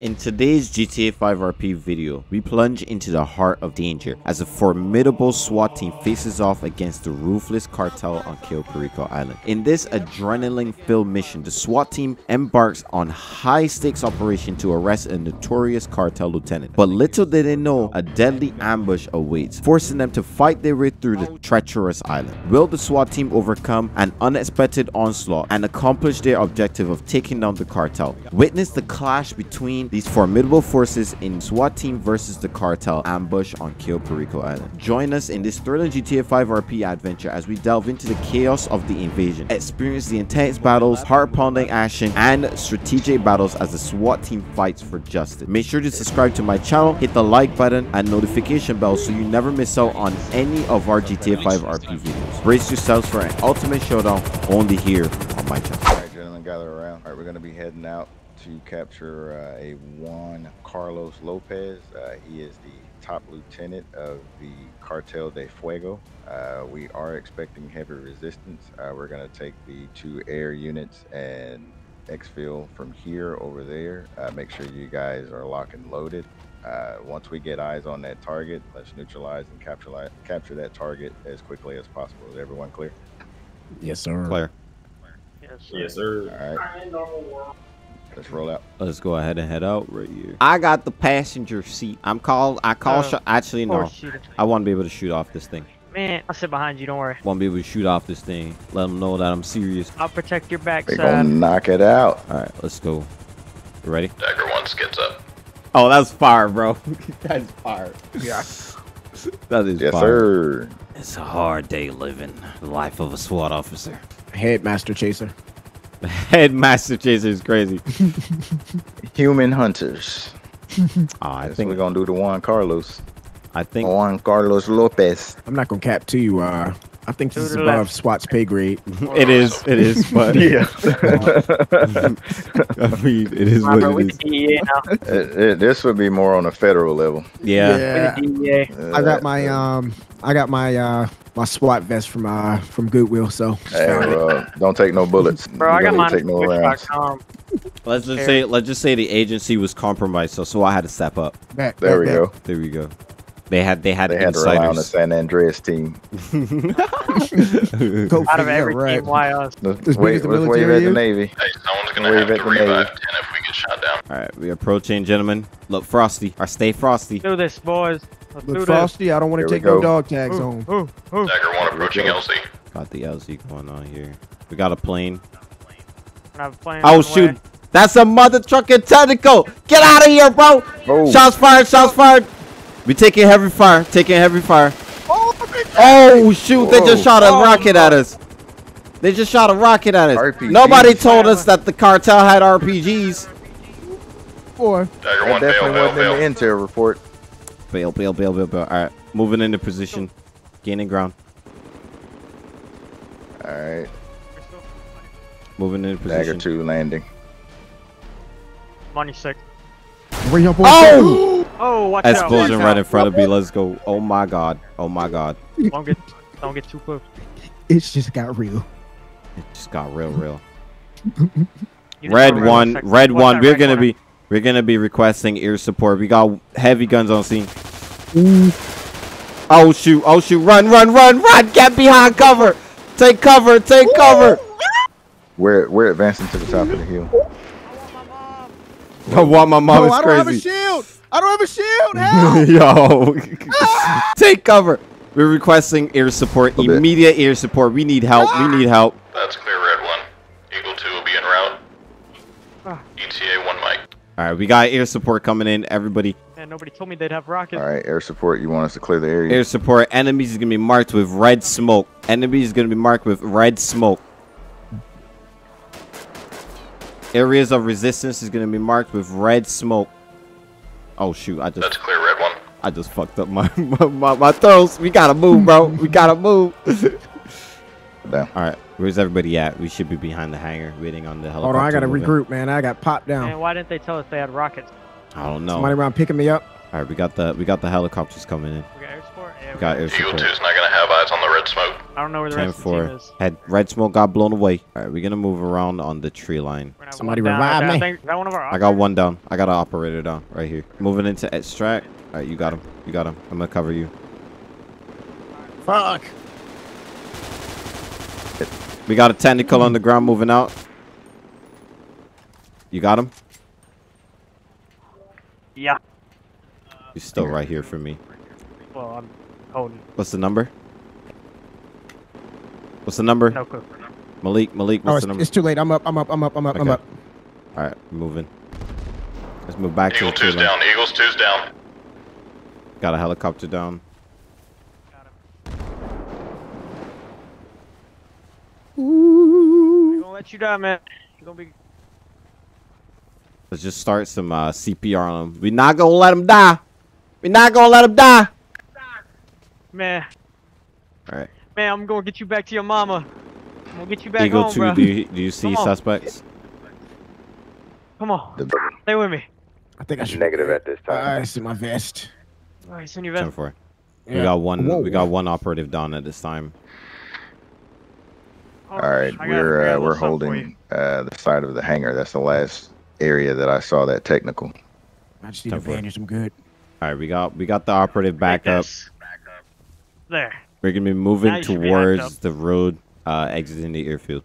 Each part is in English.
In today's GTA 5 RP video, we plunge into the heart of danger as a formidable SWAT team faces off against the ruthless cartel on Cayo Perico Island. In this adrenaline-filled mission, the SWAT team embarks on high-stakes operation to arrest a notorious cartel lieutenant. But little did they know, a deadly ambush awaits, forcing them to fight their way through the treacherous island. Will the SWAT team overcome an unexpected onslaught and accomplish their objective of taking down the cartel? Witness the clash between these formidable forces in SWAT team versus the cartel ambush on Cayo Perico Island. Join us in this thrilling GTA 5 RP adventure as we delve into the chaos of the invasion. Experience the intense battles, heart-pounding action, and strategic battles as the SWAT team fights for justice. Make sure to subscribe to my channel, hit the like button and notification bell so you never miss out on any of our GTA 5 RP videos. Brace yourselves for an ultimate showdown only here on my channel. Alright, gentlemen, gather around. Alright, we're gonna be heading out to capture a Juan Carlos Lopez. He is the top lieutenant of the Cartel de Fuego. We are expecting heavy resistance. We're going to take the two air units and exfil from here over there. Make sure you guys are locked and loaded. Once we get eyes on that target, let's neutralize and capture that target as quickly as possible. Is everyone clear? Yes, sir. Clear. Yes, sir. All right. Let's roll out. Let's go ahead and head out right here. I got the passenger seat. I want to be able to shoot off this thing. Man, I'll sit behind you. Don't worry. Want to be able to shoot off this thing. Let them know that I'm serious. I'll protect your backside. They're gonna knock it out. All right, let's go. You ready? Dagger one skids up. Oh, that's fire, bro. That's fire. Yeah. That is yes, fire. Yes, sir. It's a hard day living the life of a SWAT officer. Headmaster chaser. Headmaster chaser is crazy. Human hunters. I think we're gonna do the Juan Carlos. I think Juan Carlos Lopez. I'm not gonna cap to you. I think this is above SWAT's pay grade. It is. It is. But yeah. I mean, it is what it is. This would be more on a federal level. Yeah. I got my SWAT vest from Goodwill, so hey, bro, don't take no bullets. Bro, I got mine. Take no rounds. Let's just say the agency was compromised, so I had to step up. There we go. They had to rely on the San Andreas team. Out of every team, why us? Let's wave at the Navy. Hey, someone's gonna wave at the Navy. And if we get shot down. All right, we approaching, gentlemen. Look frosty. Or stay frosty. Do this, boys. Look frosty. I don't want to take no dog tags home. Dagger one approaching LZ. Got the LZ going on here. We got a plane. Oh shoot! That's a mother trucking tentacle. Get out of here, bro! Oh. Shots fired! Shots fired! We taking heavy fire. Taking heavy fire. Oh shoot! Whoa. They just shot a rocket at us. They just shot a rocket at us. RPGs. Nobody told us that the cartel had RPGs. Or Dagger one, definitely wasn't in the intel report. Bail. Alright, moving into position. Gaining ground. Alright. Moving into position. Dagger 2 landing. Money sick. Oh! Oh, watch out. Explosion right in front of me. Let's go. Oh my god. Oh my god. Don't get too close. It just got real. It just got real. Red one. We're gonna be requesting air support. We got heavy guns on scene. Ooh. Oh shoot! Run! Get behind cover! Take cover! We're advancing to the top of the hill. I want my mom. It's crazy. I don't have a shield. Help! Yo! Take cover! We're requesting air support. Immediate air support. We need help. That's clear, Red One. Eagle 2 will be en route. ETA 1 mic. All right, we got air support coming in, everybody. And nobody told me they'd have rockets. All right, air support, you want us to clear the area? Air support, enemies is going to be marked with red smoke. Areas of resistance is going to be marked with red smoke. Oh, shoot. That's clear, Red One. I just fucked up my throats. We got to move, bro. We got to move. Down. All right, where's everybody at? We should be behind the hangar waiting on the helicopter. Hold on, I gotta regroup, man. I got popped down. Man, why didn't they tell us they had rockets? I don't know. Somebody around picking me up. All right, we got the helicopters coming in. We got air support. Eagle 2's not gonna have eyes on the red smoke. I don't know where the rest of the team is. Had red smoke got blown away. All right, we're going to move around on the tree line. Somebody revive me. Is that one of our operators? I got one down. I got an operator down right here. Moving into extract. All right, you got him. You got him. I'm going to cover you. Fuck. We got a tentacle on the ground moving out. You got him? Yeah. He's still right here for me. Well, I'm holding. What's the number? What's the number? No clue. Malik, what's the number? It's too late. I'm up. All right, moving. Let's move back to the down. Eagles 2's down. Got a helicopter down. I'm gonna let you die, man. You're gonna be. Let's just start some CPR on him. We're not gonna let him die. We're not gonna let him die. Man. All right. Man, I'm gonna get you back to your mama. I'm gonna get you back home, bro. Eagle 2, do you see suspects? Come on. Stay with me. I think I should. Negative at this time. I see my vest. All right, send your vest. 10-4. Yeah. We got one. Whoa. We got one operative down at this time. All right, we're holding the side of the hangar. That's the last area that I saw that technical. I just need to bandage them good. All right, we got the operative back up. There. We're gonna be moving towards the road, exiting the airfield.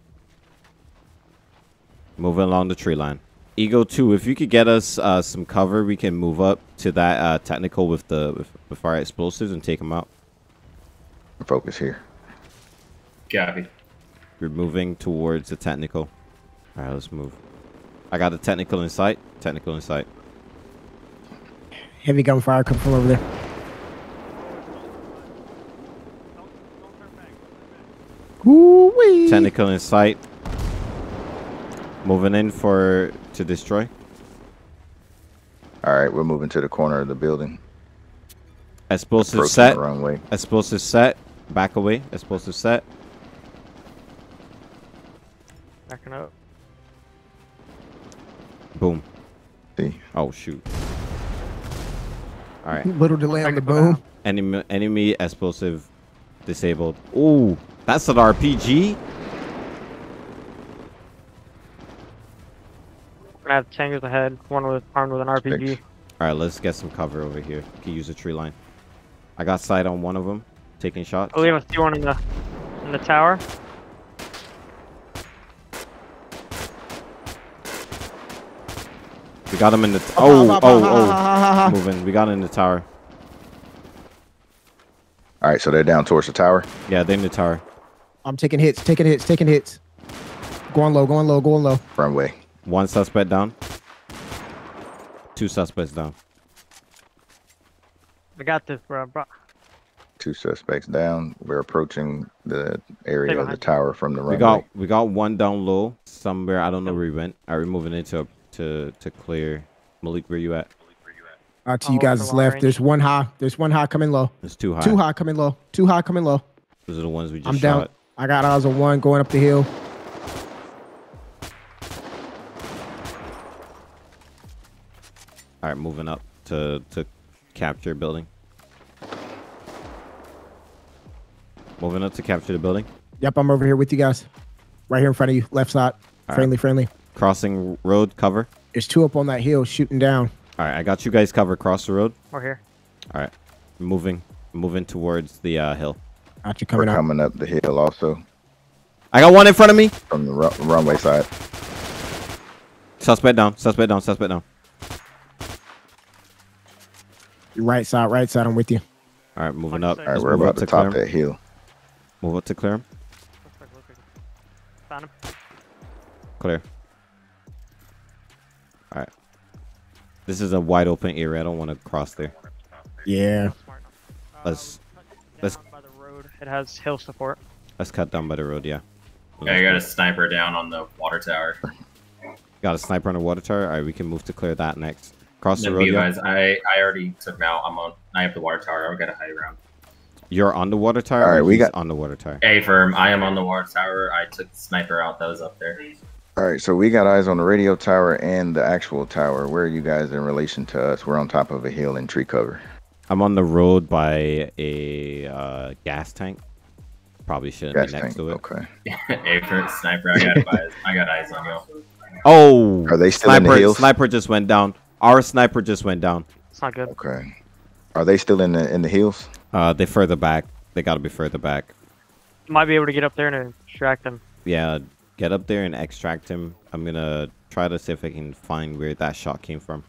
Moving along the tree line. Eagle 2, if you could get us some cover, we can move up to that technical with our explosives and take them out. Focus here. Copy. We're moving towards the technical. All right, let's move. I got a technical in sight. Technical in sight. Heavy gunfire coming from over there. Ooh-wee. Technical in sight. Moving in to destroy. All right, we're moving to the corner of the building. Explosive set. Explosive set. Back away. Explosive set. Backing up. Boom. See. Oh shoot. All right. Little delay on the boom. Enemy explosive disabled. Ooh, that's an RPG. We're gonna have tankers ahead. One with armed with an RPG. All right, let's get some cover over here. You can use a tree line. I got sight on one of them, taking shots. Oh, we have a few one in the tower. We got him in the moving. We got him in the tower. All right, so they're down towards the tower. Yeah, they're in the tower. I'm taking hits. Going low. Runway. One suspect down. Two suspects down. I got this, bro. Two suspects down. We're approaching the area of the tower from the runway. We got one down low somewhere. I don't know where we went. All right, we're moving into a. To clear. Malik, where you at? To you guys left. There's one high. There's one high coming low. There's two high. Two high coming low. Two high coming low. Those are the ones we just shot. I'm down. I got eyes on one going up the hill. All right, moving up to capture building. Moving up to capture the building. Yep, I'm over here with you guys. Right here in front of you. Left side. All friendly. Crossing road, cover. There's two up on that hill shooting down. All right, I got you guys covered. Cross the road. We're here. All right, moving towards the hill. Got you coming up. We're coming up the hill also. I got one in front of me. From the runway side. Suspect down. Right side, I'm with you. All right, moving up. All right, we're about to top that hill. Move up to clear him. Found him. Clear. All right. This is a wide open area. I don't want to cross there. Yeah. Let's cut down by the road. It has hill support. Let's cut down by the road, yeah. I got a sniper down on the water tower. Got a sniper on the water tower? All right, we can move to clear that next. Cross the road, guys. Yeah. I already took him out. I have the water tower. I've got a high ground. You're on the water tower? All right, we got on the water tower. Hey, firm. I am on the water tower. I took the sniper out that was up there. All right, so we got eyes on the radio tower and the actual tower. Where are you guys in relation to us? We're on top of a hill and tree cover. I'm on the road by a gas tank. Probably shouldn't be next to it. Okay. Apron, sniper, I got eyes on you. Oh, are they still in the hills? Sniper just went down. Our sniper just went down. It's not good. Okay. Are they still in the hills? They're further back. They gotta be further back. Might be able to get up there and extract them. Yeah, get up there and extract him. I'm gonna try to see if I can find where that shot came from.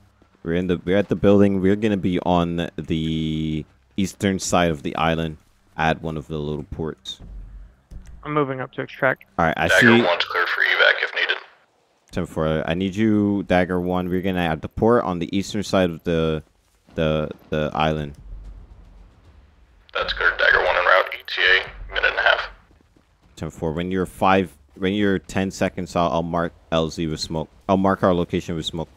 We're at the building. We're gonna be on the eastern side of the island at one of the little ports. I'm moving up to extract. All right, I see. Dagger 1's clear for evac if needed. 10-4. I need you, Dagger 1. We're gonna at the port on the eastern side of the island. That's clear. Dagger 1 en route. ETA minute and a half. 10-4. When you're 10 seconds out, I'll mark LZ with smoke. I'll mark our location with smoke.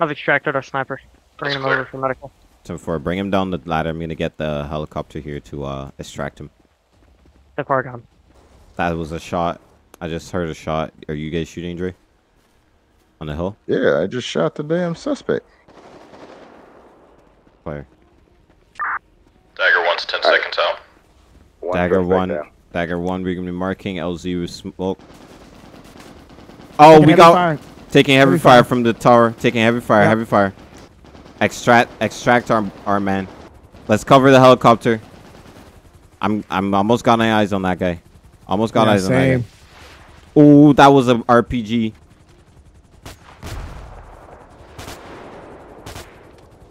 I've extracted our sniper. Bring him over for medical. 10-4, bring him down the ladder. I'm gonna get the helicopter here to extract him. The far gone. That was a shot. I just heard a shot. Are you guys shooting, Dre? On the hill? Yeah, I just shot the damn suspect. Fire. Dagger 1's 10 seconds out. Dagger one. We're gonna be marking LZ with smoke. Oh, we got. Taking heavy fire from the tower. Taking heavy fire, heavy fire. Extract our man. Let's cover the helicopter. I'm almost got my eyes on that guy. Almost got eyes on that guy. Ooh, that was an RPG.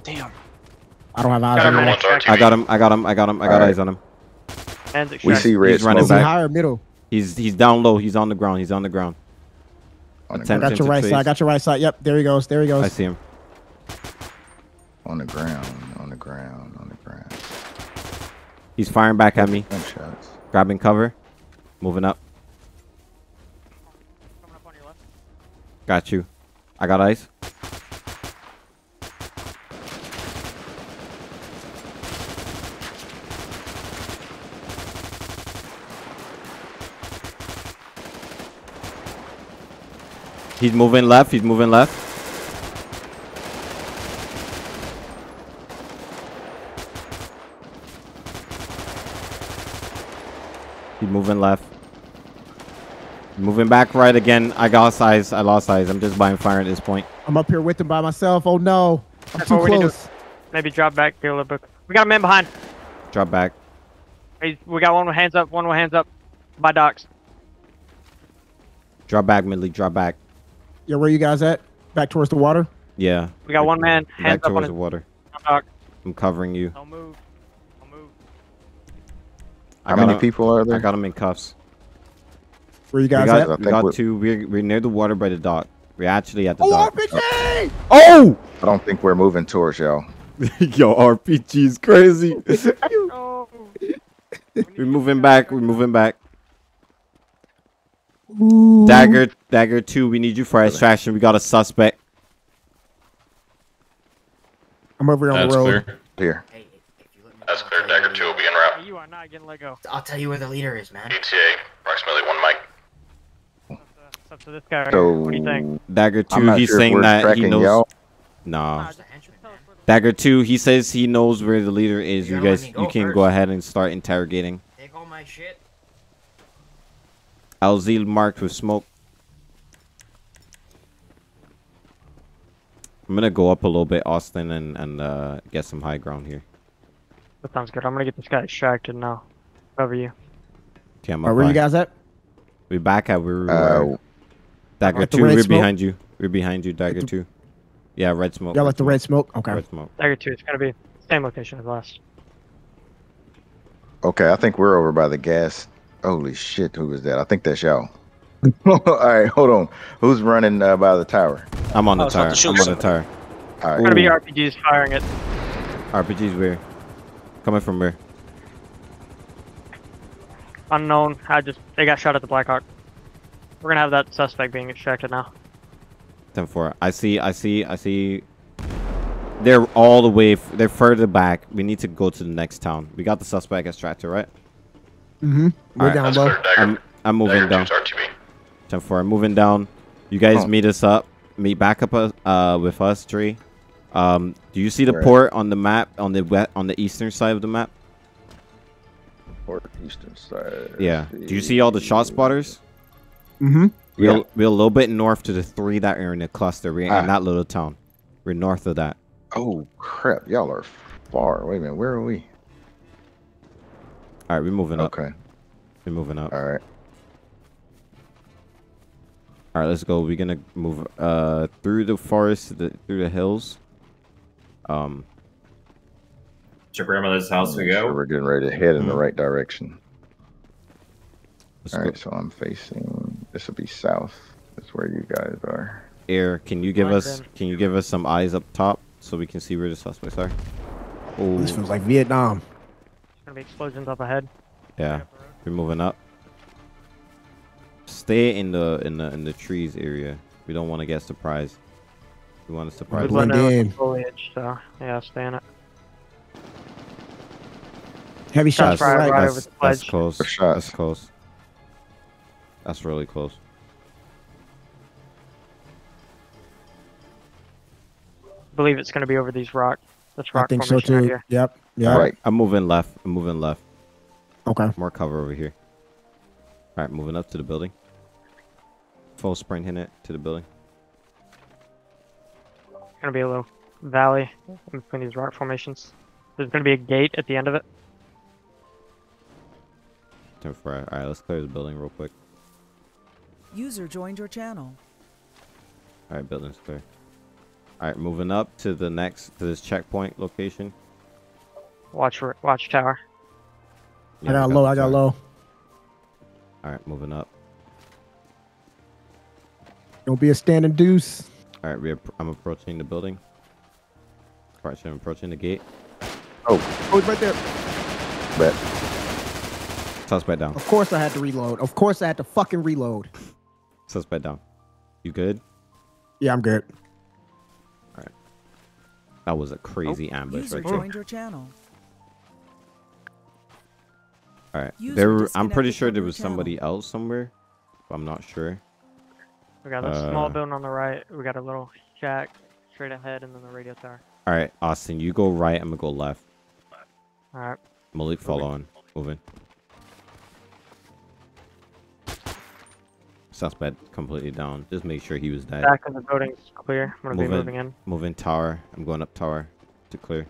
Damn. I don't have eyes on him. I got him. I got eyes on him. We see red. He's running back. High or middle? He's down low. He's on the ground. He's on the ground. I got your right side. I got your right side. Yep, there he goes. There he goes. I see him. On the ground. On the ground. On the ground. He's firing back at me. Gunshots. Grabbing cover. Moving up. Coming up on your left. Got you. I got eyes. He's moving left. He's moving left. He's moving left. Moving back right again. I got size. I lost size. I'm just buying fire at this point. I'm up here with him by myself. Oh no. I'm too close. Maybe drop back. Get a little bit. We got a man behind. Drop back. We got one with hands up. One with hands up. By docks. Drop back, Malik. Drop back. Yeah, where you guys at? Back towards the water? Yeah. We got one man. Hands up on the water. I'm covering you. Don't move. Don't move. How many people are there? I got him in cuffs. Where you guys at? We got two. We're near the water by the dock. We're actually at the dock. RPG! Oh! I don't think we're moving towards y'all. Yo, RPG's crazy. We're moving back. We're moving back. Ooh. Dagger 2, we need you for extraction. We got a suspect. I'm over here on the road. Here. Hey, that's clear. Dagger 2 will be en route. You are not getting let go. I'll tell you where the leader is, man. ETA, approximately 1 mic. It's up to this guy right here. What do you think? Dagger 2, he's saying that he knows. No. Dagger 2, he says he knows where the leader is. You guys, you can go ahead and start interrogating. Take all my shit. LZ marked with smoke. I'm gonna go up a little bit, Austin, and get some high ground here. That sounds good. I'm gonna get this guy extracted now. Over you. Okay, I'm up. Where you guys at? We back at where we were. Dagger 2, we're behind you. We're behind you, Dagger 2. Yeah, red smoke. Yeah, like the red smoke? Okay. Red smoke. Dagger 2, it's gonna be same location as last. Okay, I think we're over by the gas. Holy shit, who was that? I think that's y'all. Alright, hold on. Who's running by the tower? I'm on the tower. I'm on the tower. All right. Gonna be RPGs firing it. RPGs where? Coming from where? Unknown. They got shot at the Blackhawk. We're gonna have that suspect being extracted now. 10-4. I see. They're all the way, they're further back. We need to go to the next town. We got the suspect extracted, right? Mm-hmm. We're right, down low. I'm moving down. 10-4, I'm moving down. You guys meet us up. Meet back up with us, Tree. Do you see the port on the map on the eastern side of the map? northeastern side. Yeah. Do you see all the shot spotters? Mm-hmm. We're a little bit north to the three that are in the cluster. We're in that little town. We're north of that. Oh, crap. Y'all are far. Wait a minute. Where are we? All right. We're moving up. Okay. We're moving up. All right. All right. Let's go. We're going to move through the forest, through the hills. It's your grandmother's house we go. We're getting ready to head in the right direction. All right. So I'm facing... This will be south. That's where you guys are. Air, can you give us some eyes up top so we can see where the suspects are? Oh, this feels like Vietnam. There's gonna be explosions up ahead. Yeah, we're moving up. Stay in the trees area. We don't want to get surprised. We want to surprise. We're blending foliage, so yeah, stay in it. Heavy shots. That's close. That's close. That's really close. I believe it's going to be over these rocks. That's rock formation right here. Yep. Yeah. All right. I'm moving left. I'm moving left. Okay. More cover over here. All right. Moving up to the building. Full sprint in it to the building. It's going to be a little valley in between these rock formations. There's going to be a gate at the end of it. All right. Let's clear the building real quick. User joined your channel. All right, building's clear. All right, moving up to the next to this checkpoint location. Watch tower. Yeah, I got low. I got low. All right, moving up. Don't be a standing deuce. All right, I'm approaching the building. All right, so I'm approaching the gate. Oh, it's right there. Bet. Suspect down. Of course, I had to reload. Of course, I had to fucking reload. Suspect down. You good? Yeah, I'm good. All right. That was a crazy ambush right there. Joined your channel. All right. I'm pretty sure there was somebody else somewhere. But I'm not sure. We got a small building on the right. We got a little shack straight ahead and then the radio tower. All right, Austin, you go right. I'm going to go left. All right. Malik, following. Moving. Suspect completely down. Just make sure he was dead. Back of the building's clear. I'm gonna be moving in. Moving tower. I'm going up tower to clear.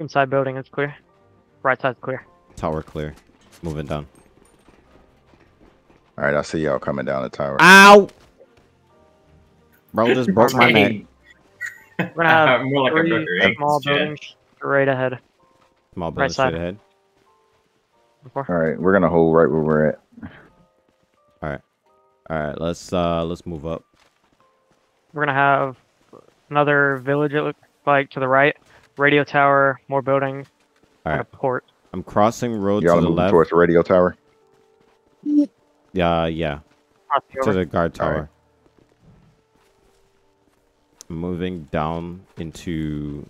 Inside building is clear. Right side's clear. Tower clear. Moving down. All right, I see y'all coming down the tower. Ow! Bro, just broke my neck. We're gonna have more like three small buildings straight ahead. Small buildings straight ahead. All right, we're gonna hold right where we're at. All right. All right, let's move up. We're gonna have another village. It looks like to the right, radio tower, more buildings, and a port. I'm crossing road to the left towards the radio tower. Yeah. To the guard tower. Right. Moving down into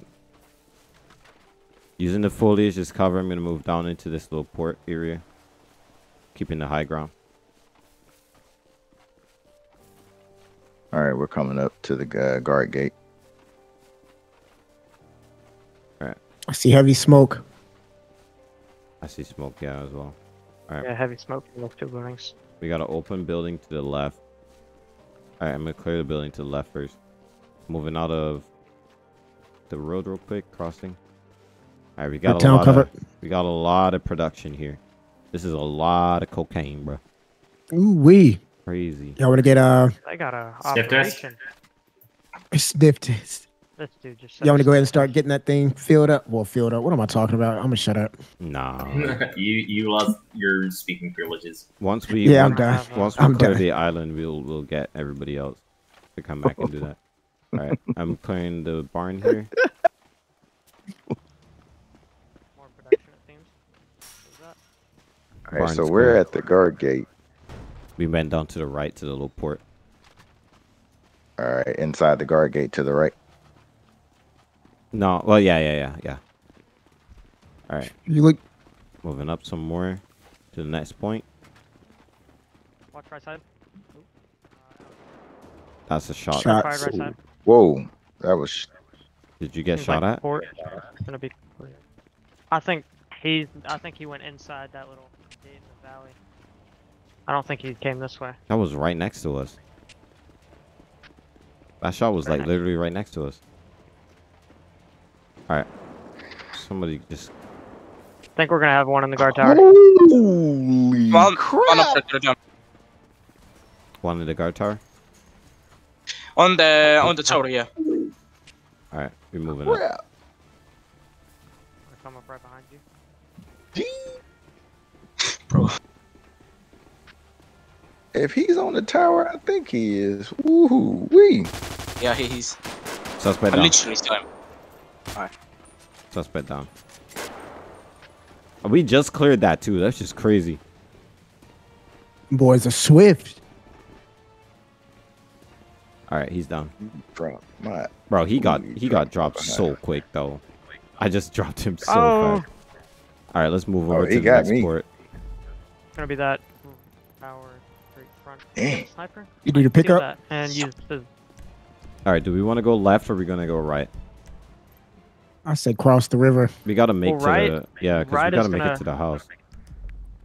using the foliage as cover. I'm gonna move down into this little port area, keeping the high ground. All right, we're coming up to the guard gate. All right. I see heavy smoke. I see smoke, yeah, as well. All right. Yeah, heavy smoke from those two buildings. We got an open building to the left. All right, I'm going to clear the building to the left first. Moving out of the road real quick, crossing. All right, we got a lot of production here. This is a lot of cocaine, bro. Ooh-wee. Crazy. Y'all want to get I got a operation. Sniff test. Let's do just. Y'all want to go ahead and start getting that thing filled up? Well, filled up. What am I talking about? I'm gonna shut up. Nah. you lost your speaking privileges. Once we clear the island, we'll get everybody else to come back and do that. All right, I'm clearing the barn here. More production, it seems. All right, so we're at the guard gate. We went down to the right to the little port. All right, inside the guard gate to the right. No, well, yeah. All right. You look. Moving up some more to the next point. Watch right side. That's a shot. Right side. Whoa, that was. Did you get shot at? Port. It's gonna be. I think He's. I think he went inside that little gate in the valley. I don't think he came this way. That was right next to us. That shot was like literally right next to us. All right. Somebody just. I think we're gonna have one in the guard tower. Holy crap! One in the guard tower. On the tower, yeah. All right, we're moving up. I come up right behind you. Bro. If he's on the tower, I think he is. Woohoo, wee. Yeah, he's. Suspect down. I literally saw him. All right. Suspect down. We just cleared that too. That's just crazy. Boys are swift. All right, he's down. Bro, he got dropped so quick though. I just dropped him so fast. All right, let's move over to the next port. It's gonna be that power straight front sniper. You do your pickup and use the. All right, do we want to go left or are we gonna go right? I said cross the river. We gotta make it to the house.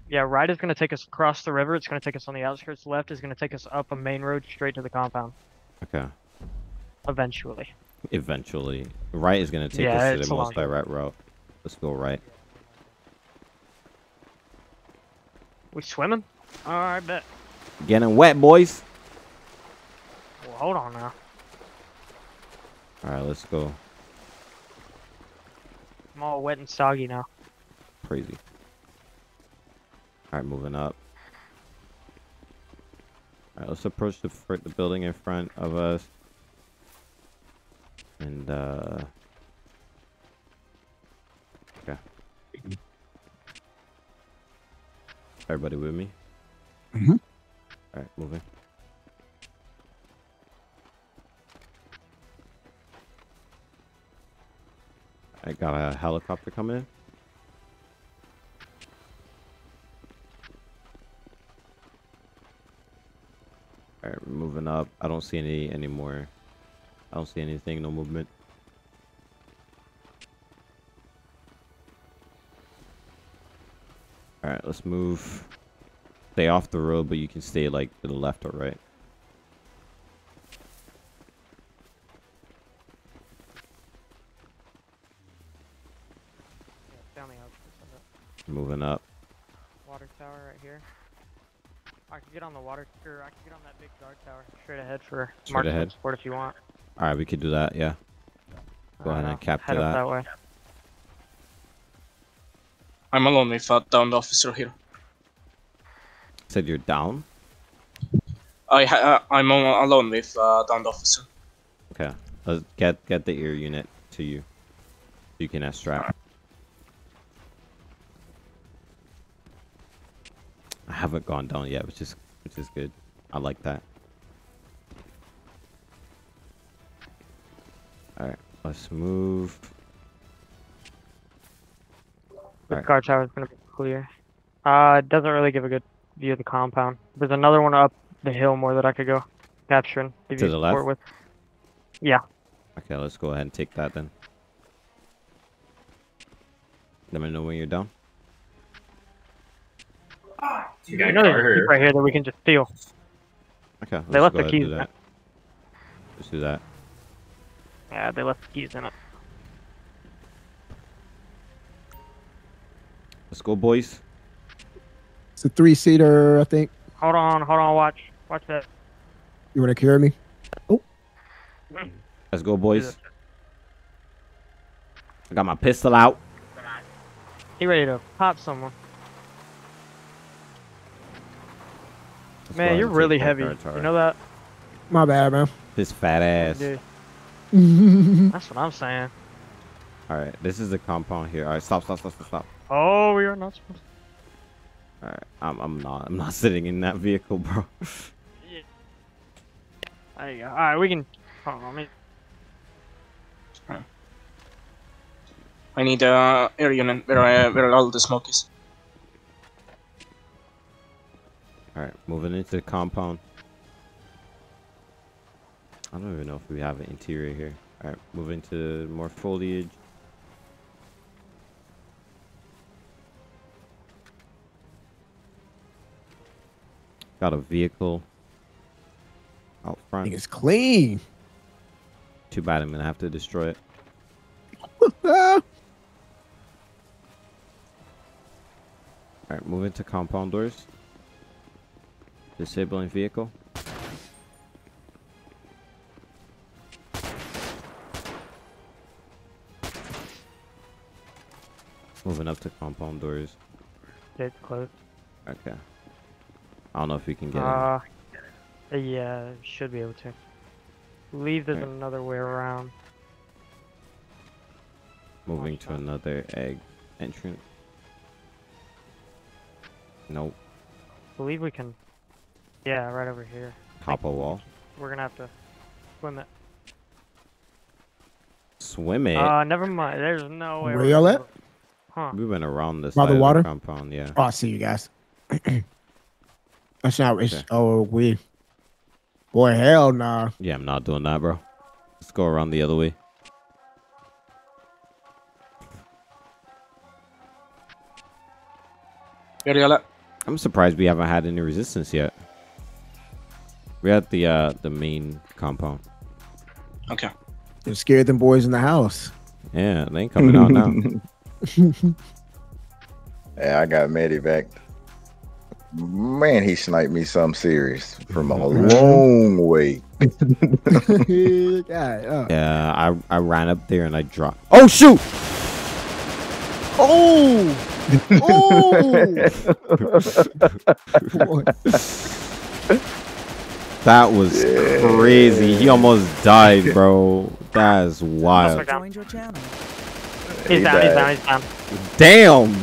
Yeah, right is gonna take us across the river. It's gonna take us on the outskirts. Left is gonna take us up a main road straight to the compound. Okay. Eventually. Eventually. Right is gonna take us to the most direct route. Let's go right. We swimming? Alright, bet. Getting wet, boys. Well, hold on now. Alright, let's go. I'm all wet and soggy now. Crazy. Alright, moving up. Alright, let's approach the building in front of us. And, okay. Everybody with me? Mm-hmm. Alright, moving. I got a helicopter coming in. All right, we're moving up. I don't see any more. I don't see anything. No movement. All right, let's move. Stay off the road, but you can stay like to the left or right. Moving up. Water tower right here. I can get on the water, or I can get on that big guard tower straight ahead for market support if you want. All right, we could do that. Yeah. Go ahead and capture that. That way. I'm alone with that downed officer here. Said you're down. I'm alone with downed officer. Okay. Let's get the air unit to you. You can extract. I haven't gone down yet, which is good. I like that. All right, let's move. The guard tower is gonna be clear. It doesn't really give a good view of the compound. There's another one up the hill more that I could go capturing. To the left. With. Yeah. Okay, let's go ahead and take that then. Let me know when you're down. Dude, I know there's a key right here that we can just steal. Okay, they left the keys in it. Let's do that. Yeah, they left the keys in it. Let's go, boys. It's a 3-seater, I think. Hold on, watch that. You wanna carry me? Oh. Let's go, boys. I got my pistol out. He ready to pop someone. Man, you're really heavy. You know that? My bad, man. This fat ass. That's what I'm saying. All right, this is the compound here. All right, stop. Oh, we are not supposed to. All right, I'm not sitting in that vehicle, bro. Yeah. There you go. All right, we can. Hold on, I need air unit where all the smoke is. Alright, moving into the compound. I don't even know if we have an interior here. Alright, moving to more foliage. Got a vehicle out front. I think it's clean. Too bad I'm gonna have to destroy it. Alright, move into compound doors. Disabling vehicle. Moving up to compound doors. It's closed. Okay. I don't know if we can get in. Yeah, should be able to. Leave there's right. Another way around. Moving to another egg entrance. Nope. I believe we can. Yeah, right over here. Hop a wall. We're gonna have to swim it. Swim it? Never mind. There's no way. Rail it? Huh. We went around this side of the compound, yeah. Oh, I see you guys. That's not. It's, okay. Oh, we. Boy, hell nah. Yeah, I'm not doing that, bro. Let's go around the other way. I'm surprised we haven't had any resistance yet. We're at the main compound. Okay. They're scared them boys in the house. Yeah, they ain't coming out now. Yeah, I got medevaced. Man, he sniped me something serious from a long way. Yeah, I ran up there and I dropped. Oh shoot! Oh! That was crazy. He almost died, bro. That is wild. He's down. Damn.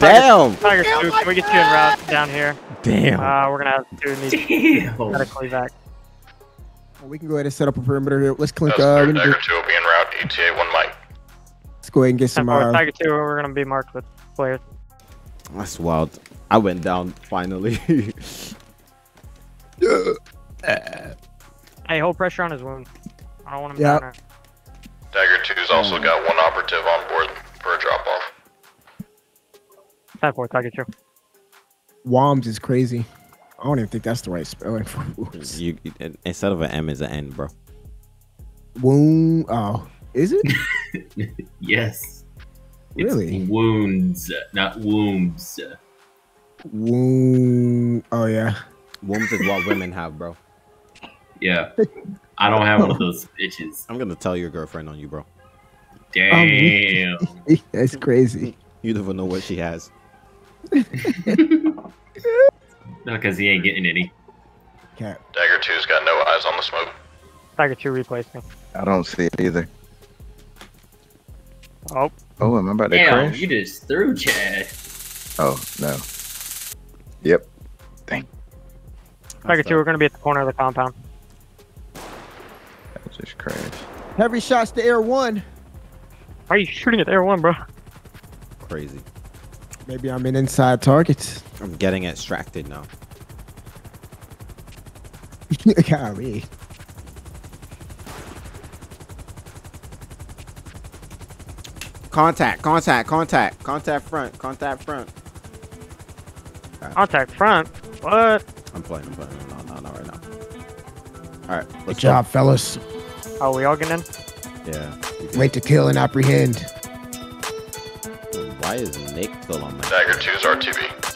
Damn. Tiger, can we get you en route down here? Damn. We're going to have to do medically back. Well, we can go ahead and set up a perimeter here. Let's click. Tiger 2 will be en route. ETA 1 Mike. Let's go ahead and get some. Tiger 2, we're gonna be marked with players. That's wild. I went down finally. Hey, hold pressure on his wound. I don't want him down there. Tiger 2's also got one operative on board for a drop off. 10-4, Tiger 2. WOMS is crazy. I don't even think that's the right spelling for wounds. Instead of an M, is an N, bro. Wound. Oh. Is it? Yes. Really? It's wounds, not wombs. Wound. Oh yeah. Wombs is what women have, bro. Yeah. I don't have one of those bitches. I'm gonna tell your girlfriend on you, bro. Damn. That's crazy. You never know what she has. Not because he ain't getting any. Can't. Tiger 2's got no eyes on the smoke. Tiger 2 replaced me. I don't see it either. Oh. Oh, am I about to crash? You just threw Chad. Oh, no. Yep. Dang. Tiger 2, we're going to be at the corner of the compound. I just crashed. Heavy shots to Air 1. Why are you shooting at Air 1, bro? Crazy. Maybe I'm an inside target. I'm getting extracted now. Golly. Contact, contact, contact, contact front, contact front. Right. Contact front? What? I'm playing. No, not right now. All right. Good job, fellas. Are we all getting in? Yeah. Wait to kill and apprehend. Why is Nick still on that? Tiger 2's RTB.